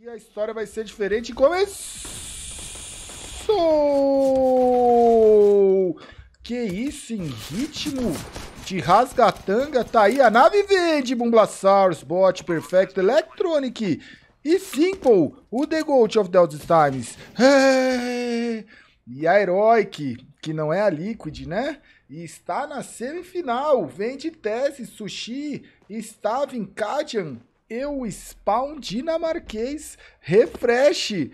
E a história vai ser diferente. Começou! Que isso, em ritmo de rasgatanga. Tá aí a nave verde, Bumblasaurus, Bot Perfecto, Electronic e s1mple, o The Goat of the Old Times. E a Heroic, que não é a Liquid, né? E está na semifinal. Vem de Teses, Sushi, estava em Kajan. Eu, Spawn, dinamarquês, refrezh.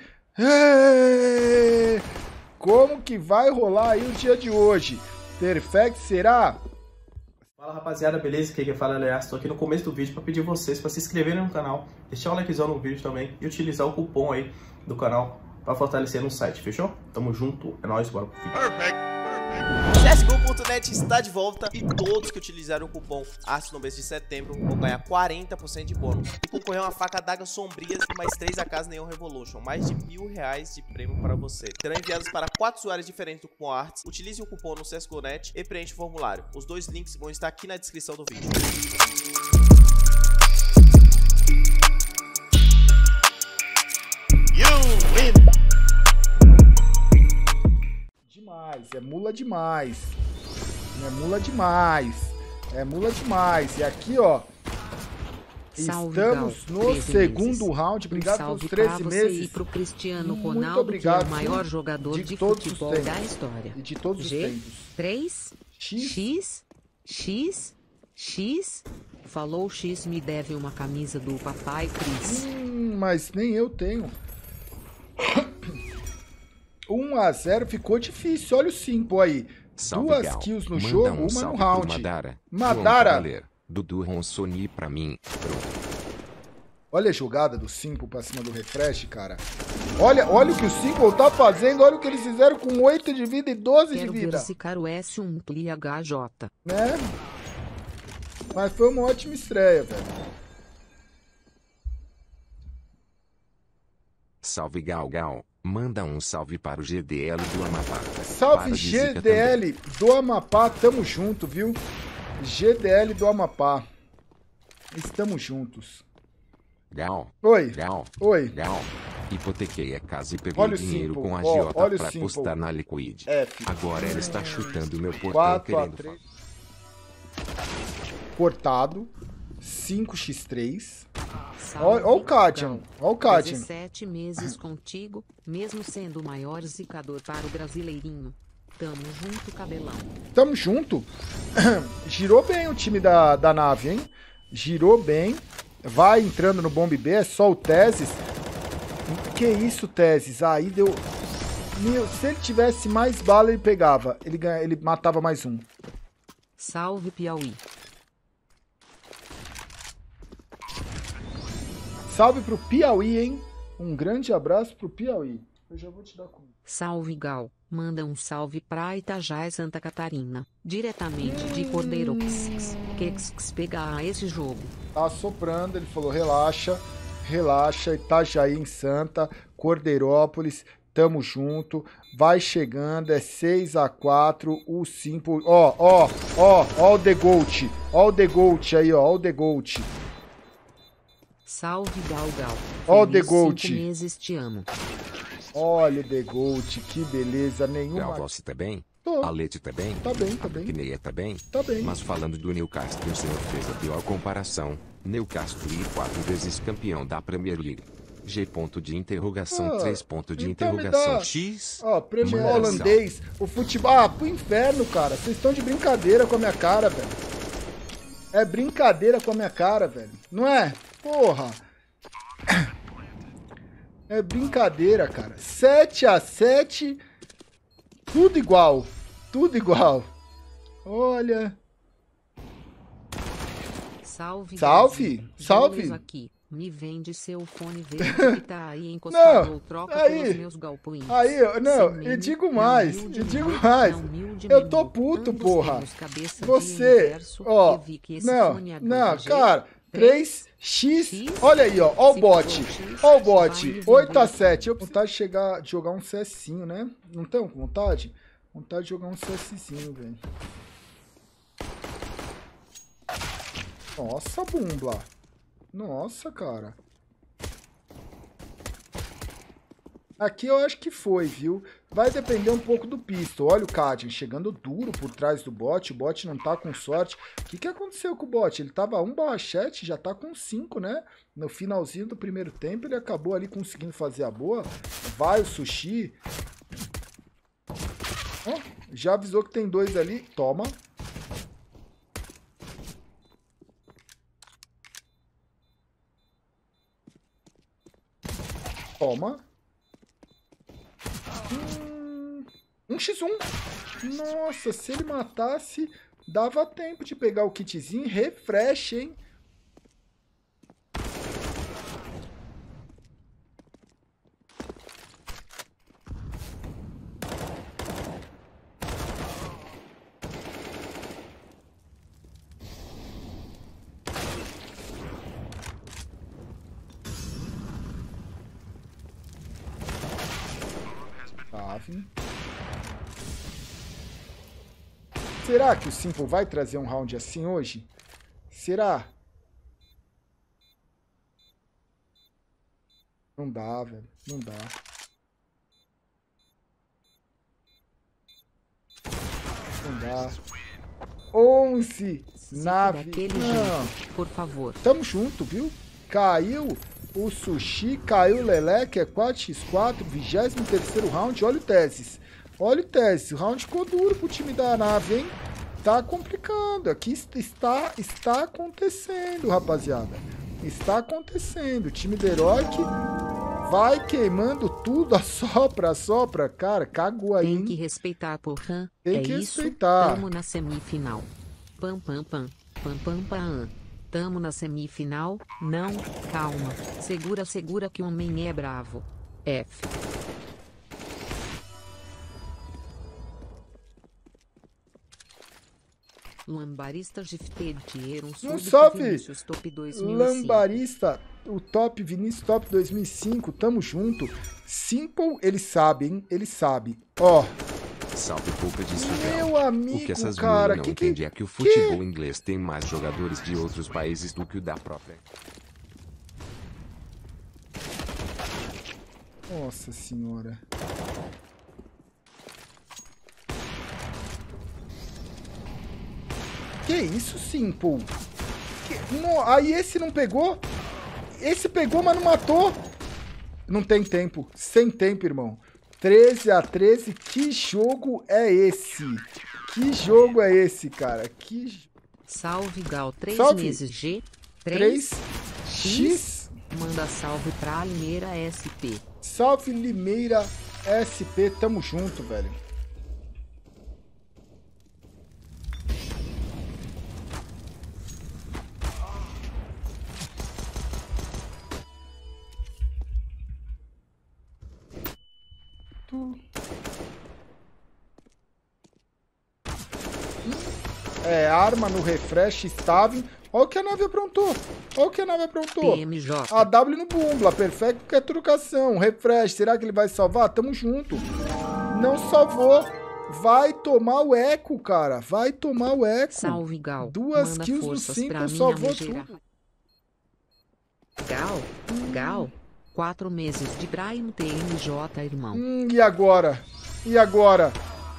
Como que vai rolar aí o dia de hoje? Perfect será? Fala rapaziada, beleza? Quem quer falar, aliás, estou aqui no começo do vídeo para pedir vocês para se inscreverem no canal, deixar o likezão no vídeo também e utilizar o cupom aí do canal para fortalecer no site, fechou? Tamo junto, é nóis, bora pro vídeo. Perfect. CSGO.net está de volta e todos que utilizaram o cupom ARTS no mês de setembro vão ganhar 40% de bônus e concorrer uma faca d'água sombrias e mais 3 AKs Neon Revolution, mais de R$1.000 de prêmio para você. Serão enviados para 4 usuários diferentes do cupom ARTS. Utilize o cupom no CSGO.net e preenche o formulário. Os dois links vão estar aqui na descrição do vídeo. É mula demais, é mula demais, é mula demais. E aqui, ó, salve, estamos Gal, no segundo round. Obrigado pelos 13 meses. E pro Cristiano Ronaldo, muito obrigado, que é o maior jogador de futebol da história. E de todos os tempos. 3, X, falou X, me deve uma camisa do papai Cris. Mas nem eu tenho. 1-0 ficou difícil, olha o s1mple aí. Salve, duas Gal. Kills no jogo, uma no round. Madara. Dudu Ronsoni pra mim. Olha a jogada do s1mple pra cima do refrezh, cara. Olha o que o s1mple tá fazendo, olha o que eles fizeram com 8 de vida e 12 de vida. Esse cara o s1mple HJ. Né? Mas foi uma ótima estreia, velho. Salve Gal Gal. Manda um salve para o GDL do Amapá. Salve GDL do Amapá, tamo junto, viu? GDL do Amapá. Estamos juntos. Gal. Oi. Gal. Oi. Gal. Hipotequei a casa e peguei dinheiro com a agiota pra postar na Liquid. Agora ela está chutando meu portão querendo... Cortado. 5x3. Olha o Kajan, olha o Kajan. 17 meses contigo, mesmo sendo o maior zicador para o brasileirinho. Tamo junto, cabelão. Tamo junto. Girou bem o time da nave, hein? Girou bem. Vai entrando no bomb B, é só o Teses. Que isso, Teses? Aí deu... Meu, se ele tivesse mais bala, ele pegava. Ele matava mais um. Salve, Piauí. Salve pro Piauí, hein? Um grande abraço pro Piauí. Eu já vou te dar conta. Salve, Gal. Manda um salve pra Itajaí, Santa Catarina. Diretamente de Cordeirópolis. Que pegar esse jogo. Tá soprando, ele falou, relaxa. Relaxa, Itajaí em Santa, Cordeirópolis, tamo junto. Vai chegando, é 6x4, o s1mple. Ó o The Goat. Ó o The Goat aí, ó o The Goat. Salve Gal Gal. Ó The Goat. Olha The Goat, que beleza nenhuma. Gal, você tá bem? Tô. A Leti tá bem? Tá bem, tá bem. Kineia tá bem? Tá bem. Mas falando do Newcastle, o senhor fez a pior comparação. Newcastle e 4 vezes campeão da Premier League. G ponto de interrogação, 3 ponto de então interrogação, X. Ó, Premier holandês, o futebol... Ah, pro inferno, cara. Vocês estão de brincadeira com a minha cara, velho. É brincadeira com a minha cara, velho. Não é? Porra! É brincadeira, cara. 7x7. Tudo igual. Tudo igual. Olha. Salve. Salve. Salve. Aqui. Me vende seu fone verde que tá aí encostado ou troca pelos meus galpões. Aí, não, e digo mais, eu tô puto, porra. Você, ó, não, cara... 3x, olha aí, ó o bot, ó o bot, 8x7, eu tenho vontade de jogar um CSzinho, né? Não tenho vontade? Vontade de jogar um CSzinho, velho. Nossa, Bumbla. Nossa, cara. Aqui eu acho que foi, viu? Vai depender um pouco do pistol. Olha o Kajan chegando duro por trás do bot. O bot não tá com sorte. O que aconteceu com o bot? Ele tava 1/7, já tá com 5, né? No finalzinho do primeiro tempo, ele acabou ali conseguindo fazer a boa. Vai o Sushi. Oh, já avisou que tem dois ali. Toma. Toma. 1x1. Nossa, se ele matasse, dava tempo de pegar o kitzinho. Refrezh, hein? Será que o s1mple vai trazer um round assim hoje? Será? Não dá, velho. Não dá. Não dá. 11 nave. Não. Por favor. Tamo junto, viu? Caiu o Sushi, caiu o Leleque. É 4x4, 23º round. Olha o Teses. Olha o teste, o round ficou duro pro time da nave, hein? Tá complicando, aqui está acontecendo, rapaziada. Está acontecendo, o time do Heroic vai queimando tudo, assopra, cara, cagou aí. Tem que respeitar, porra. Tem que respeitar. Tamo na semifinal. Pam. Tamo na semifinal, não, calma. Segura que o homem é bravo. F. Lambarista Gifted, um salve Vinícius, top 2005. Lambarista, o top Vinícius top 2005, tamo junto. s1mple, ele sabe, hein? Ele sabe. Ó. Salve pouca de Sudão. Meu amigo, o que essas cara, não entende é que o futebol inglês tem mais jogadores de outros países do que o da própria. Nossa senhora. Que isso, s1mple? Aí esse não pegou? Esse pegou, mas não matou. Não tem tempo. Sem tempo, irmão. 13x13. Que jogo é esse? Que jogo é esse, cara? Que... Salve, Gal. 3 meses. G. 3x. Manda salve pra Limeira SP. Salve, Limeira SP. Tamo junto, velho. É, arma no refrezh, Staven. Olha o que a nave aprontou. Olha o que a nave aprontou. PMJ. A W no Bumbla, Perfecto, que é trocação. Refrezh, será que ele vai salvar? Tamo junto. Não salvou. Vai tomar o eco, cara. Vai tomar o eco. Salve, Gal. 2 kills no s1mple, salvou tudo. Gal. 4 meses de Brian TMJ, irmão. E agora? E agora?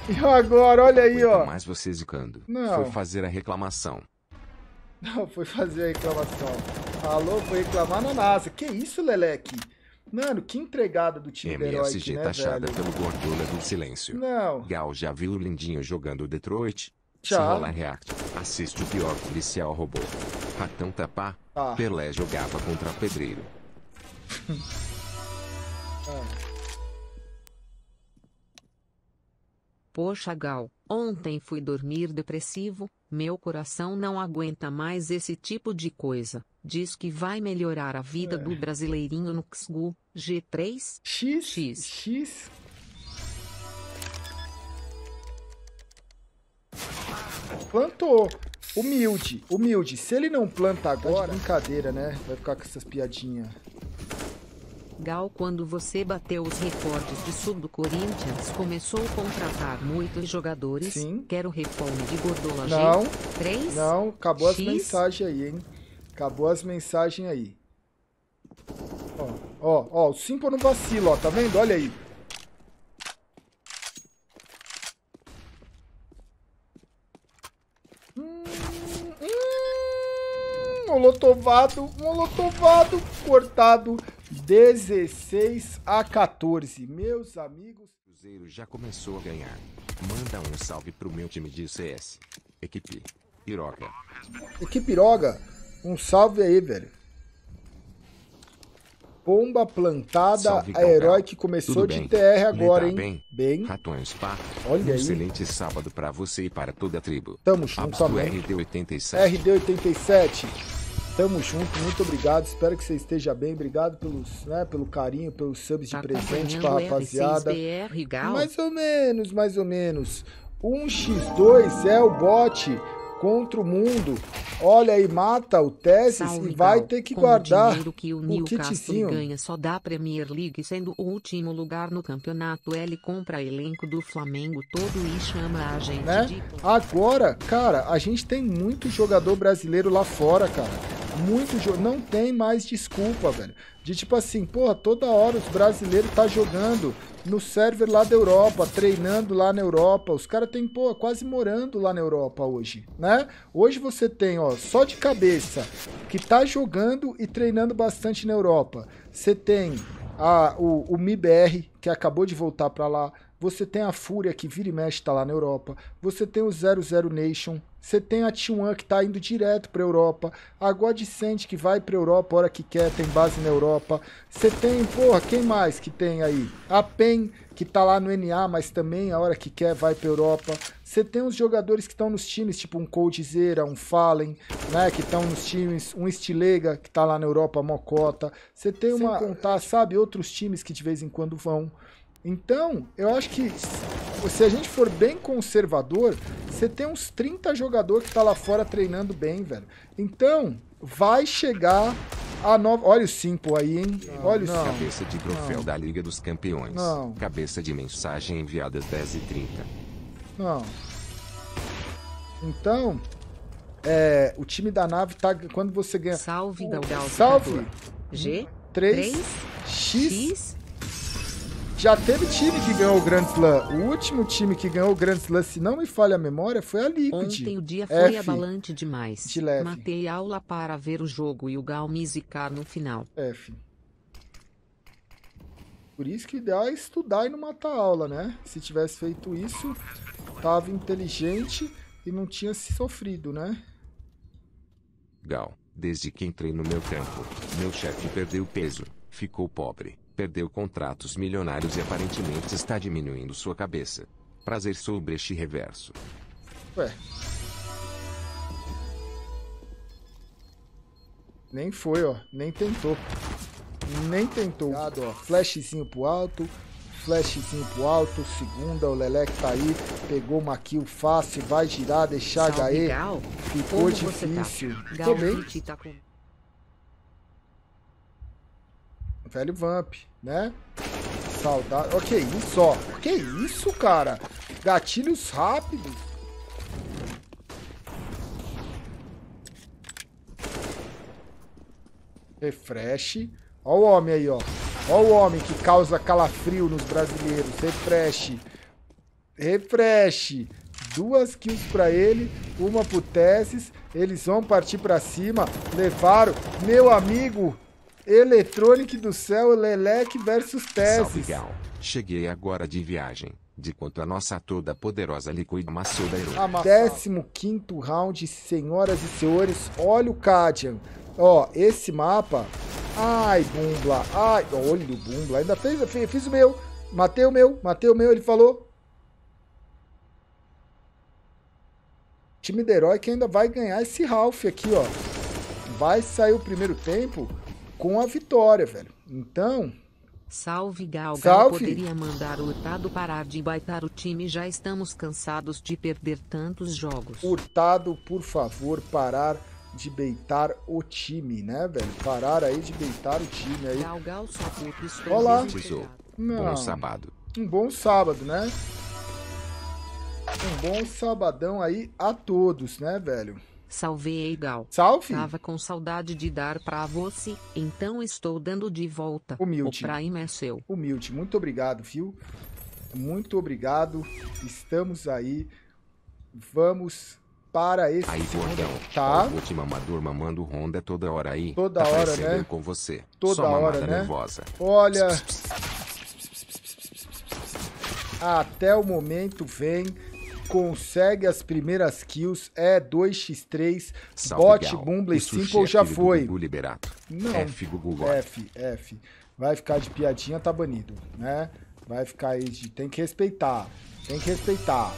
E agora? Olha aí, ó. Mas você zicando. Não. Foi fazer a reclamação. Não, foi fazer a reclamação. Alô, foi reclamar na NASA. Que isso, Leleque? Mano, que entregada do time do Heroic, MSG, né, taxada velho? Pelo Gordura do Silêncio. Não. Gal, já viu o Lindinho jogando Detroit? Já. Se rola React, assiste o pior policial robô. Ratão Tapá, Pelé jogava contra Pedreiro. Poxa, Gal, ontem fui dormir depressivo, meu coração não aguenta mais esse tipo de coisa. Diz que vai melhorar a vida do brasileirinho no CSGO, G3? X. Plantou. Humilde. Se ele não planta agora, tá de brincadeira, né? Vai ficar com essas piadinhas. Gal, quando você bateu os recordes de sub do Corinthians, começou a contratar muitos jogadores. Sim. Quero reforma de gordola. Não. G3? Não, acabou as mensagens aí, hein? Acabou as mensagens aí. Ó, Ó, ó, o s1mple não vacila, ó, tá vendo? Olha aí. Molotovado, molotovado, cortado, 16-14. Meus amigos, o Cruzeiro já começou a ganhar. Manda um salve pro meu time de CS, equipe Piroga. Equipe Piroga, um salve aí, velho. Bomba plantada, salve, a Heroic começou de TR agora, hein? Bem. Ratões, pá. Olha aí. Excelente sábado pra você e para toda a tribo. Tamo junto, RD87. RD87. Tamo junto, muito obrigado. Espero que você esteja bem. Obrigado pelos, né, pelo carinho, pelos subs de presente pra rapaziada. Mais ou menos. 1x2 é o bot contra o mundo. Olha aí, mata o Teses e vai ter que guardar o que o Newcastle ganha só da Premier League, sendo o último lugar no campeonato. Ele compra elenco do Flamengo todo e chama a gente, né? De... Agora, cara, a gente tem muito jogador brasileiro lá fora, cara. Muito jogo. Não tem mais desculpa, velho. De tipo assim, porra, toda hora os brasileiros tá jogando no server lá da Europa, treinando lá na Europa. Os caras tem, pô, quase morando lá na Europa hoje, né? Hoje você tem, ó, só de cabeça, que tá jogando e treinando bastante na Europa. Você tem o MIBR, que acabou de voltar pra lá. Você tem a Fúria, que vira e mexe, tá lá na Europa. Você tem o 00 Nation. Você tem a T1 que tá indo direto pra Europa. A Godsend, que vai pra Europa a hora que quer, tem base na Europa. Você tem, porra, quem mais que tem aí? A PEN, que tá lá no NA, mas também a hora que quer vai pra Europa. Você tem os jogadores que estão nos times, tipo um Coldzera, um Fallen, né, que estão nos times, um Stilega, que tá lá na Europa, Mocota. Você tem uma, sabe, outros times que de vez em quando vão. Então, eu acho que se a gente for bem conservador, você tem uns 30 jogadores que tá lá fora treinando bem, velho. Então, vai chegar a nova... Olha o s1mple aí, hein? Olha o s1mple. Cabeça de troféu da Liga dos Campeões. Não. Cabeça de mensagem enviada às 10h30. Não. Então, é, o time da nave tá... Quando você ganha... Salve, Galgal. Salve. G3X... Já teve time que ganhou o Grand Slam. O último time que ganhou o Grand Slam, se não me falha a memória, foi a Liquid. Ontem o dia foi abalante demais. De leve. Matei aula para ver o jogo e o Gal me zicar no final. Por isso que o ideal é estudar e não matar a aula, né? Se tivesse feito isso, tava inteligente e não tinha se sofrido, né? Gal, desde que entrei no meu campo, meu chefe perdeu peso, ficou pobre. Perdeu contratos milionários e aparentemente está diminuindo sua cabeça. Prazer sobre este reverso. Ué. Nem foi, ó. Nem tentou. Nem tentou. Obrigado, ó. Flashzinho pro alto. Flashzinho pro alto. Segunda, o Lelec tá aí. Pegou uma kill fácil. Vai girar, deixar HE. Ficou como difícil. Ficou tá bem. Velho Vamp, né? Saudade. Ó, que isso, ó. Que isso, cara? Gatilhos rápidos. Refrezh. Ó o homem aí, ó. Ó o homem que causa calafrio nos brasileiros. Refrezh. Refrezh. 2 kills pra ele, 1 pro Teses. Eles vão partir pra cima. Levaram. Meu amigo... Electronic do céu, Lelec versus Teses. Salve, Gal. Cheguei agora de viagem, de quanto a nossa toda poderosa Liquid amassou da Heroic. 15º round, senhoras e senhores, olha o Kajan. Ó, esse mapa... Ai, Bumbla, ai... Olha o Bumbla, ainda fiz o meu. Matei o meu, ele falou. O time da Heroic ainda vai ganhar esse Ralph aqui, ó. Vai sair o primeiro tempo... com a vitória, velho. Então... Salve, Gal. Gal poderia mandar o Hurtado parar de baitar o time. Já estamos cansados de perder tantos jogos. Hurtado, por favor, parar de baitar o time, né, velho? Parar aí de baitar o time aí. Gal, Gal, só por... Olá. Bom sábado. Um bom sábado, né? Um bom sabadão aí a todos, né, velho? Salve Eigal. Salve. Tava com saudade de dar pra você, então estou dando de volta. Humilde. O Prime é seu. Humilde. Muito obrigado, viu? Muito obrigado. Estamos aí. Vamos para esse aí, gordão. Tá. O último amador mamando Honda toda hora aí. Toda tá hora, né? Com você. Toda só hora, né? Nervosa. Olha. Até o momento vem, consegue as primeiras kills, é 2x3, salve, bot gal. Bumble e s1mple já foi. Não, F, vai ficar de piadinha, tá banido, né? Vai ficar aí de, tem que respeitar, tem que respeitar.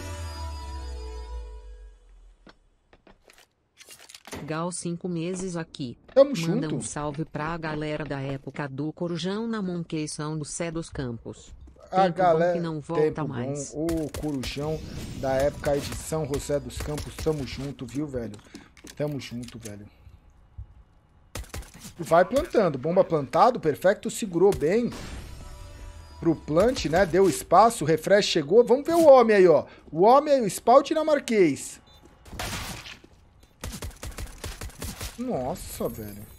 Gal 5 meses aqui. Tamo junto. Manda um salve pra galera da época do Corujão na Monqueição do Cé dos Campos. A tempo galera que não volta tempo mais. Bom, o Corujão da época de São José dos Campos, tamo junto, viu, velho? Tamo junto, velho. Vai plantando, bomba plantado, perfeito, segurou bem pro plant, né? Deu espaço, o refrezh chegou, vamos ver o homem aí, ó. O homem aí, o Spalding na marquês. Nossa, velho.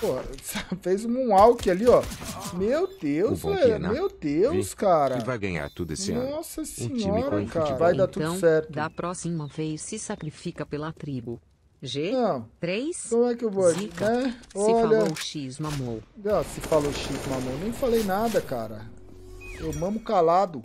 Pô, fez um moonwalk ali, ó. Meu Deus, velho. Meu Deus, cara. E vai ganhar tudo esse ano. Nossa senhora, cara. Vai dar tudo certo. Da próxima vez se sacrifica pela tribo. G? Não. 3? Como é que eu vou aqui, né? Olha. Se falou X, mamou. Não, se falou X, mamou. Nem falei nada, cara. Eu mamo calado.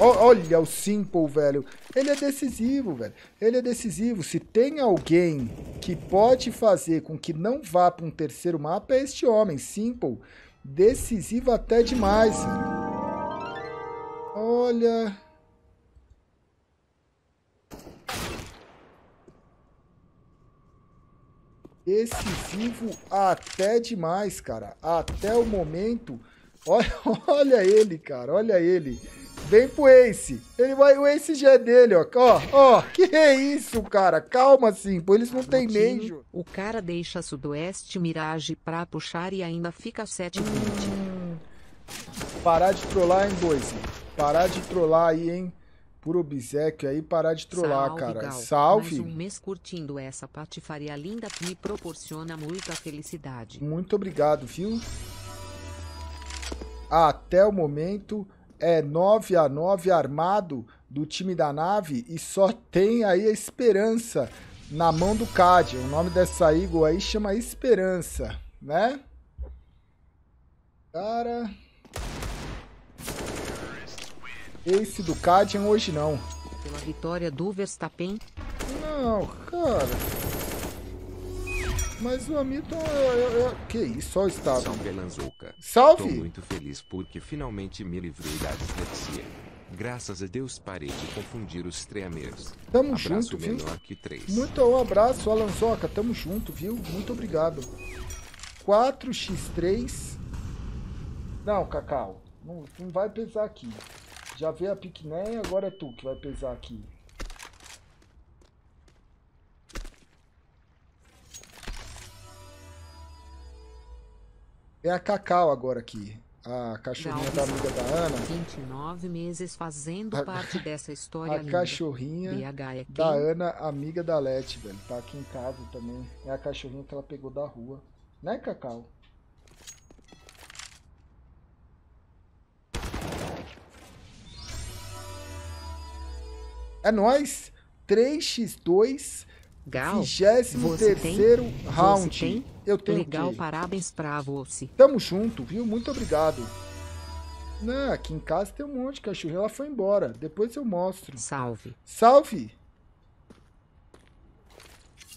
Olha o s1mple, velho. Ele é decisivo, velho. Ele é decisivo. Se tem alguém que pode fazer com que não vá para um terceiro mapa, é este homem, s1mple. Decisivo até demais. Olha. Decisivo até demais, cara. Até o momento. Olha ele, cara. Olha ele. Vem pro Ace. Ele vai, o Ace já é dele, ó. Ó, que é isso, cara? Calma, s1mple. Eles não têm meio. O cara deixa Sudoeste Mirage pra puxar e ainda fica 7 minutos. Parar de trollar, hein, boys? Parar de trollar aí, hein? Por obséquio aí, parar de trollar, salve, cara. Gal. Salve! Mais um mês curtindo essa patifaria linda que me proporciona muita felicidade. Muito obrigado, viu? Até o momento... É 9x9 armado do time da nave e só tem aí a esperança na mão do Kajan. O nome dessa Eagle aí chama Esperança, né? Cara... Esse do Kajan hoje não. Pela vitória do Verstappen? Não, cara... Mas o Hamilton... Que isso, olha o estado. Salve, Lanzuca. Salve! Tô muito feliz porque finalmente me livrei da dislexia. Graças a Deus parei de confundir os treinamentos. Tamo abraço junto, menor viu? Que 3. Muito um abraço, Alanzoca. Tamo junto, viu? Muito obrigado. 4x3. Não, Cacau. Não vai pesar aqui. Já veio a piquiné, agora é tu que vai pesar aqui. É a Cacau agora aqui, a cachorrinha da amiga da Ana. 29 meses fazendo parte dessa história linda. A cachorrinha da Ana, amiga da Leti, velho. Tá aqui em casa também. É a cachorrinha que ela pegou da rua. Né, Cacau? É nóis! 3x2... Gal, 23º round. Eu tenho legal, que... parabéns pra você. Tamo junto, viu? Muito obrigado. Não, aqui em casa tem um monte de cachorro. Ela foi embora. Depois eu mostro. Salve. Salve!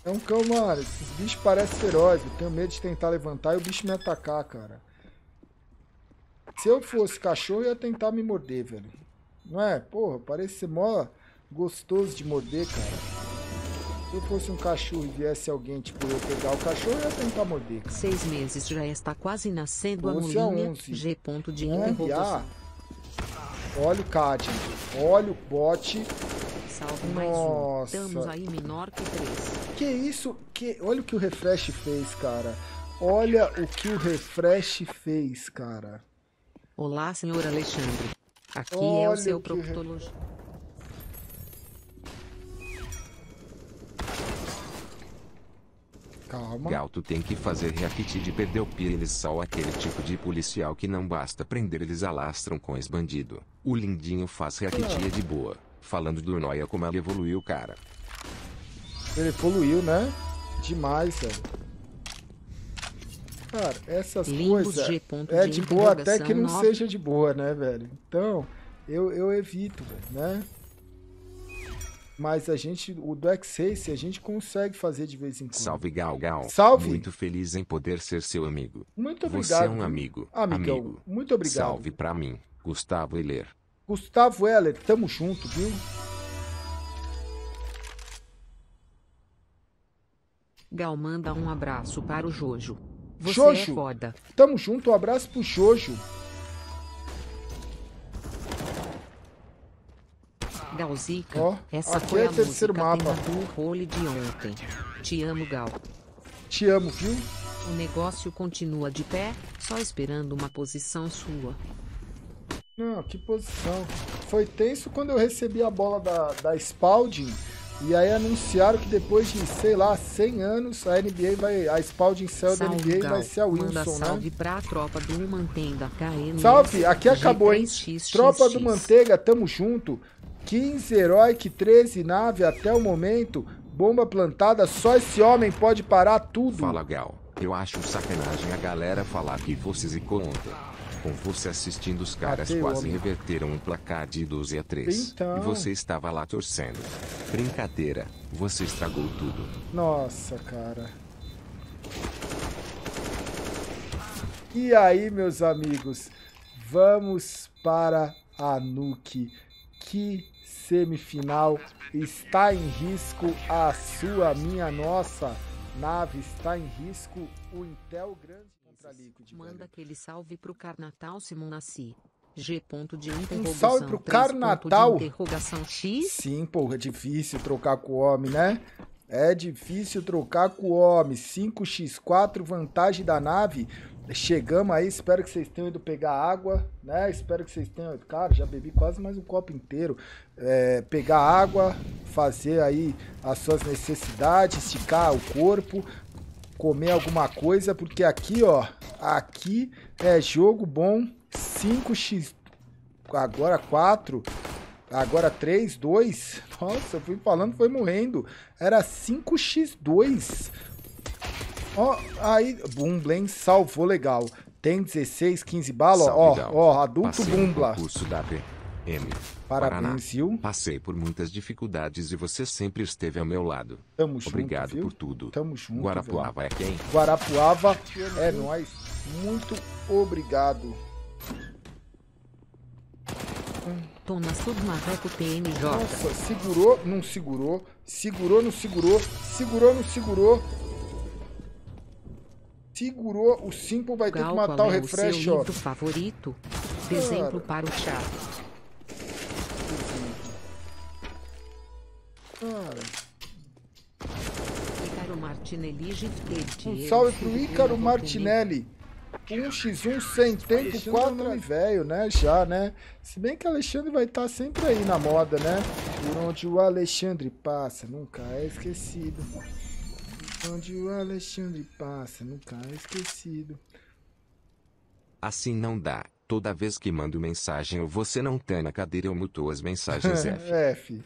É um cão, mano. Esses bichos parecem ferozes. Eu tenho medo de tentar levantar e o bicho me atacar, cara. Se eu fosse cachorro, eu ia tentar me morder, velho. Não é? Porra, parece ser mó gostoso de morder, cara. Se eu fosse um cachorro e viesse alguém, tipo, eu pegar o cachorro, eu ia tentar morder. 6 meses já está quase nascendo a molinha. G ponto de interrogação. Olha o Kajan. Olha o bot. Salve mais um. Estamos aí menor que 3. Que isso? Que... Olha o que o refrezh fez, cara. Olha o que o refrezh fez, cara. Olá, senhor Alexandre. Aqui olha é o seu proctologista. Calma. Gauto tem que fazer react de perder o pira, eles são aquele tipo de policial que não basta prender, eles alastram com ex-bandido. O lindinho faz reactia de boa. Falando do Noia, como ele evoluiu, cara. Ele evoluiu, né? Demais, cara, essas coisas é de boa até que não seja de boa, né, velho? Então, eu evito, né? Mas a gente, o do X6, a gente consegue fazer de vez em quando. Salve, Gal Gal. Salve. Muito feliz em poder ser seu amigo. Muito obrigado. Você é um amigo. Amigão, amigo. Muito obrigado. Salve pra mim, Gustavo Heller. Gustavo Heller, tamo junto, viu? Gal manda um abraço para o Jojo. Você Jojo, é foda. Tamo junto, um abraço pro Jojo. Galzica, oh, essa aqui foi é a terceiro mapa do role de ontem. Te amo, Gal. Te amo, viu? O negócio continua de pé, só esperando uma posição sua. Não, que posição. Foi tenso quando eu recebi a bola da Spalding, e aí anunciaram que depois de, sei lá, 100 anos, a NBA vai... A Spalding saiu da NBA, Gal. Vai ser a Wilson, manda salve, né? Pra tropa do Manteiga, KN. Salve, aqui acabou, hein? Tropa do Manteiga, tamo junto. 15, Heroic, 13, nave, até o momento, bomba plantada, só esse homem pode parar tudo. Fala, Gal, eu acho sacanagem a galera falar que você zicou ontem. Com você assistindo, os caras quase homem. Reverteram um placar de 12-3. Então... E você estava lá torcendo. Brincadeira, você estragou tudo. Nossa, cara. E aí, meus amigos, vamos para a Nuke. Que semifinal está em risco a sua, minha, nossa nave, está em risco o Intel grande contra Liquid. Manda aquele salve pro Carnatal Simonassi. G ponto de interrogação. Um salve pro Carnatal. Sim, porra, é difícil trocar com o homem, né? É difícil trocar com o homem. 5x4, vantagem da nave. Chegamos aí, espero que vocês tenham ido pegar água, né? Espero que vocês tenham... Cara, já bebi quase mais um copo inteiro. É, pegar água, fazer aí as suas necessidades, esticar o corpo, comer alguma coisa, porque aqui, ó, aqui é jogo bom, 5x... Agora 4, agora 3, 2... Nossa, eu fui falando, foi morrendo. Era 5x2... Ó, aí, Bumblen salvou legal. Tem 16, 15 balas, ó, ó, adulto Bumbla. Parabéns, Gil. Passei por muitas dificuldades e você sempre esteve ao meu lado. Tamo junto, obrigado por tudo. Tamo junto, Guarapuava é quem? Guarapuava é nós. Muito obrigado. Toma submarreco PMJ. Nossa, segurou, não segurou. Segurou, não segurou. Segurou, não segurou. Segurou, o s1mple vai Gal, ter que matar o refrezh, ó. Favorito? Exemplo para o chá. Ícaro Martinelli, um salve pro Ícaro Martinelli. 1x1 sem tempo, 4 e velho, né? Já, né? Se bem que o Alexandre vai estar sempre aí na moda, né? Por onde o Alexandre passa, nunca é esquecido. Onde o Alexandre passa, nunca é esquecido. Assim não dá. Toda vez que mando mensagem ou você não tá na cadeira, eu muto as mensagens F. F.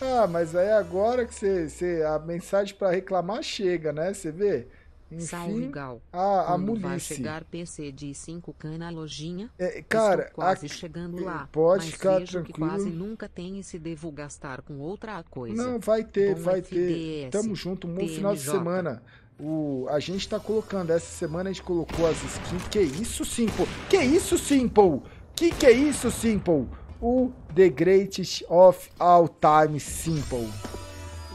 Ah, mas aí agora que você a mensagem pra reclamar chega, né? Você vê? Enfim, salve, Gal. A mulher vai chegar PC de 5K na lojinha. É, cara, estou quase chegando lá. Pode mas ficar tranquilo. Que quase nunca tem e se devo gastar com outra coisa. Não, vai ter, bom, vai ter. Tamo junto, um bom final de semana. A gente tá colocando, essa semana a gente colocou as skins. Que isso, s1mple? Que isso, s1mple? Que é isso, s1mple? O The Greatest of All Time, s1mple.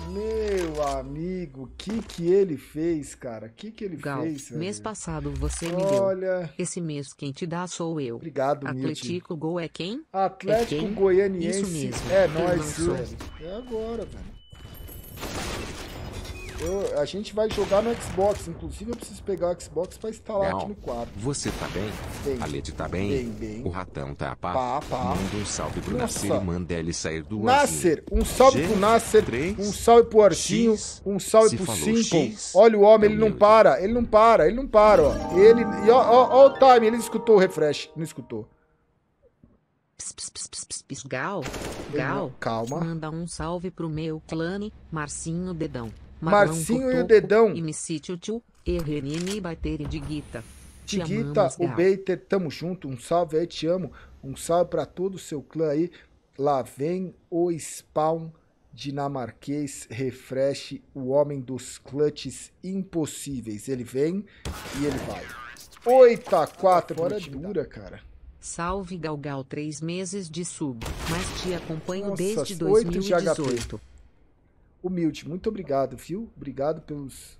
Meu amigo, o que ele fez, cara? O que ele Gal, fez? Velho? Mês passado você me deu. Olha... Esse mês quem te dá sou eu. Obrigado, Atlético. Atlético Gol é quem? Atlético é quem? Goianiense. Isso mesmo. É nóis, velho. É agora, velho. A gente vai jogar no Xbox, inclusive eu preciso pegar o Xbox pra instalar aqui no quadro. Você tá bem? Bem. A Leti tá bem? Bem, bem. O ratão tá pá. Manda um salve pro Nasser e manda ele sair do Nasser, um salve pro Nasser, um salve pro Arginho, um salve pro s1mple. Olha o homem, ele não para, ele não para, ele não para, ó. Ele, e ó o time, ele escutou o refresh, não escutou. Gal, calma. Manda um salve pro meu clã, Marcinho Dedão. Marlão, Marcinho Cotoco, e o Dedão. E me cite o tio, RNN Bater de Gita. De Gita, o Bater, tamo junto. Um salve aí, te amo. Um salve pra todo o seu clã aí. Lá vem o spawn dinamarquês, refresh, o homem dos clutches impossíveis. Ele vem e ele vai. 8-4, hora dura, cara. Salve Galgal, 3 meses de sub, mas te acompanho desde 2018. Humilde, muito obrigado, viu? Obrigado pelos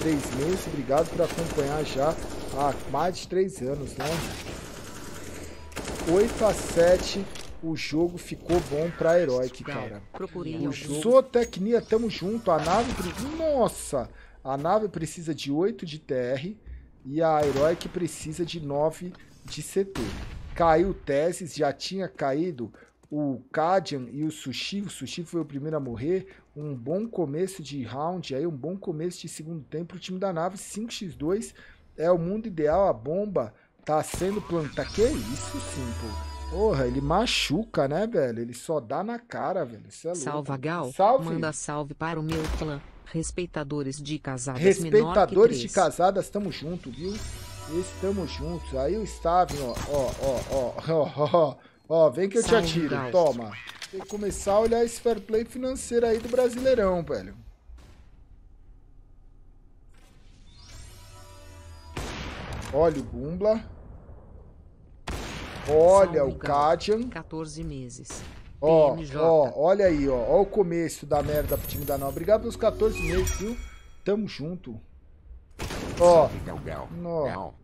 3 meses, obrigado por acompanhar já há mais de 3 anos, né? 8-7, o jogo ficou bom pra Heroic, cara. O Zootecnia, tamo junto, a nave... Nossa! A nave precisa de 8 de TR e a Heroic precisa de 9 de CT. Caiu o Teses, já tinha caído o Kajan e o Sushi foi o primeiro a morrer. Um bom começo de round, aí um bom começo de segundo tempo, o time da nave 5x2, é o mundo ideal, a bomba tá sendo plantada, que isso s1mple. Porra, ele machuca, né, velho? Ele só dá na cara, velho, isso é louco. Salva Gal, salve. Manda salve para o meu clã, respeitadores de casadas, respeitadores de casadas, tamo junto, viu? Estamos juntos. Aí o Stavin, ó, vem que eu te atiro, toma. Tem que começar a olhar esse fair play financeiro aí do Brasileirão, velho. Olha o Bumbla. Olha o Kajan. 14 meses. Ó, olha aí, ó. Ó o começo da merda pro time da Nova. Obrigado pelos 14 meses, viu? Tamo junto. Ó,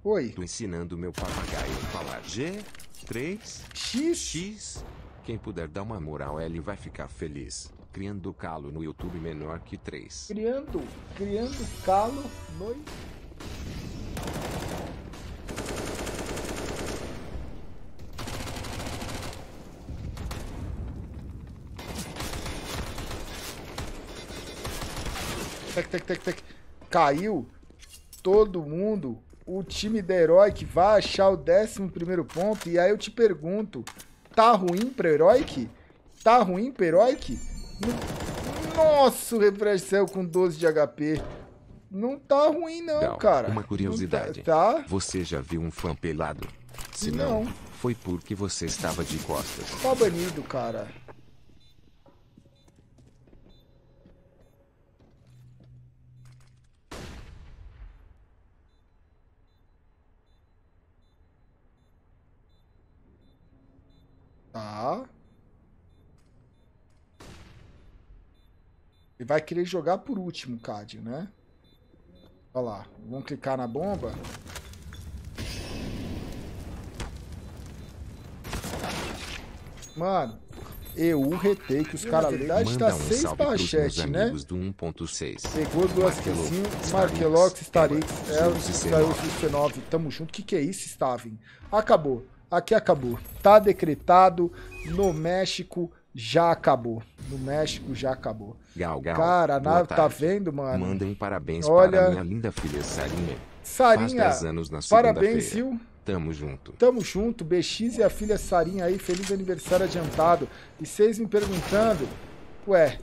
oi. Tô ensinando meu papagaio a falar G3X. Quem puder dar uma moral, ele vai ficar feliz. Criando calo no YouTube menor que 3. Criando calo no... Tec. Caiu todo mundo, o time da Heroic vai achar o 11º ponto, e aí eu te pergunto, tá ruim pra Heroic? Tá ruim pra Heroic? Nossa, o refresh saiu com 12 de HP. Não tá ruim não, cara. Uma curiosidade, tá? Você já viu um fã pelado? Se não, foi porque você estava de costas. Tá banido, cara. Ele vai querer jogar por último, Cad, né? Olha lá, vamos clicar na bomba. Mano, eu retei que os caras... Na verdade, tá 6 pachete, né? Pegou do Asquezinho, Markelox, Starix, Elvis, tamo junto. Que é isso, Stavin? Acabou. Aqui acabou, tá decretado, no México já acabou, Gal. Cara, a nave tá vendo, mano? Manda um parabéns para minha linda filha Sarinha. Sarinha, faz 10 anos na segunda-feira. Parabéns, Sil. Tamo junto. Tamo junto, BX e a filha Sarinha aí, feliz aniversário adiantado. E vocês me perguntando, ué.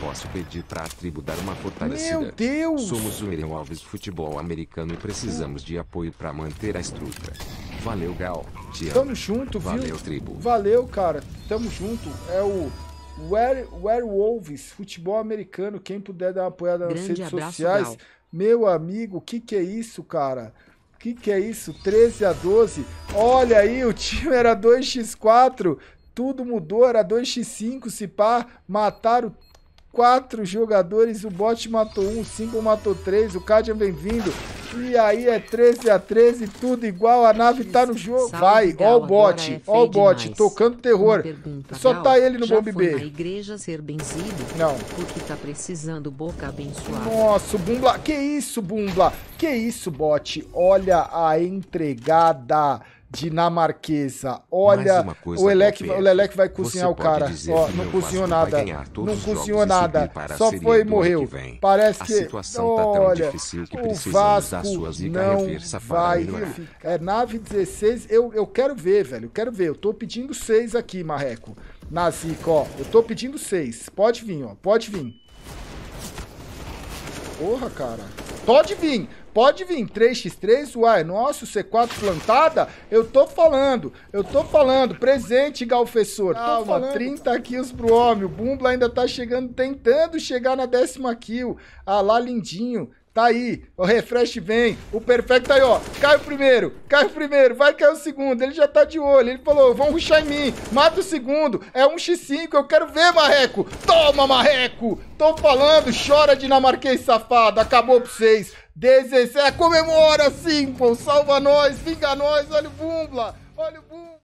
Posso pedir pra tribo dar uma fortalecida? Meu Deus! Somos o Miriam Alves Futebol Americano e precisamos de apoio pra manter a estrutura. Valeu, Gal. Te amo. Tamo junto, viu? Valeu, tribo. Valeu, cara. Tamo junto. É o Werewolves Futebol Americano. Quem puder dar uma apoiada nas redes sociais. Gal. Meu amigo, que é isso, cara? Que é isso? 13-12. Olha aí, o time era 2x4. Tudo mudou, era 2x5, se pá. Mataram 4 jogadores, o bot matou 1, o s1mple matou 3, o Cadian, bem-vindo. E aí é 13-13, tudo igual, a nave tá no jogo. Vai, ó o bot, tocando terror. Só tá ele no bomb B. A igreja ser benzido? Não. Porque tá precisando boca abençoada. Nossa, Bumbla, que isso, Bumbla? Que isso, bot? Olha a entregada dinamarquesa. Olha, o Lelec vai cozinhar o cara. Ó, não cozinhou nada. Não cozinhou nada. Só foi e morreu. Parece que... Olha, o Vasco não vai... É nave 16. Eu quero ver, velho. Eu quero ver. Eu tô pedindo 6 aqui, Marreco. Na zica, ó. Eu tô pedindo 6. Pode vir, ó. Pode vir. Porra, cara. Pode vir. Pode vir, 3x3, uai, nossa, o C4 plantada, eu tô falando, presente, Galfessor. Calma, 30 kills pro homem, o Bumbla ainda tá chegando, tentando chegar na 10ª kill. Ah lá, lindinho, tá aí, o refresh vem, o perfecto aí, ó, cai o primeiro, vai cair o segundo, ele já tá de olho, ele falou, vão rushar em mim, mata o segundo, é 1x5, eu quero ver, Marreco, toma, Marreco, tô falando, chora dinamarquês safado, acabou pra vocês. 17, comemora, s1mple, salva nós, vinga nós, olha o Bumbla, olha o Bumbla.